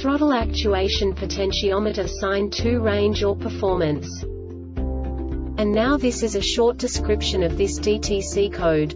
throttle actuation potentiometer sign 2 range or performance. And now this is a short description of this DTC code.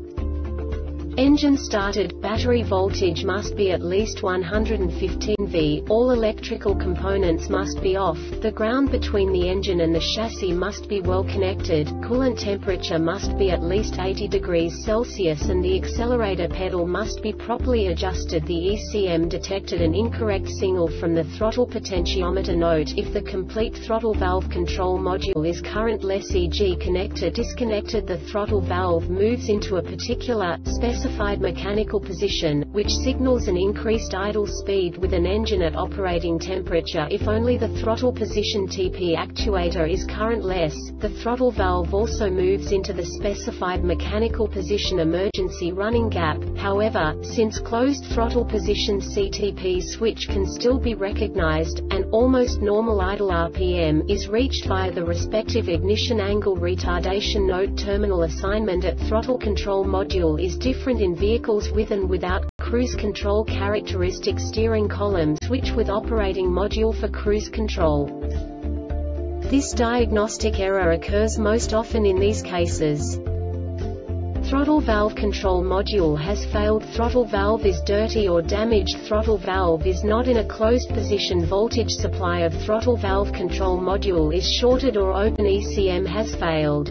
Engine started, battery voltage must be at least 115 V, all electrical components must be off, the ground between the engine and the chassis must be well connected, coolant temperature must be at least 80 degrees Celsius and the accelerator pedal must be properly adjusted. The ECM detected an incorrect signal from the throttle potentiometer. Note: if the complete throttle valve control module is currentless, e.g. connector disconnected, the throttle valve moves into a particular, specified mechanical position, which signals an increased idle speed with an engine at operating temperature. If only the throttle position TP actuator is currentless, the throttle valve also moves into the specified mechanical position. Emergency running gap, however, since closed throttle position CTP switch can still be recognized, and almost normal idle RPM is reached via the respective ignition angle retardation. Note: terminal assignment at throttle control module is different in vehicles with and without cruise control. Characteristic steering column switch with operating module for cruise control. This diagnostic error occurs most often in these cases: throttle valve control module has failed, throttle valve is dirty or damaged, throttle valve is not in a closed position, voltage supply of throttle valve control module is shorted or open, ECM has failed.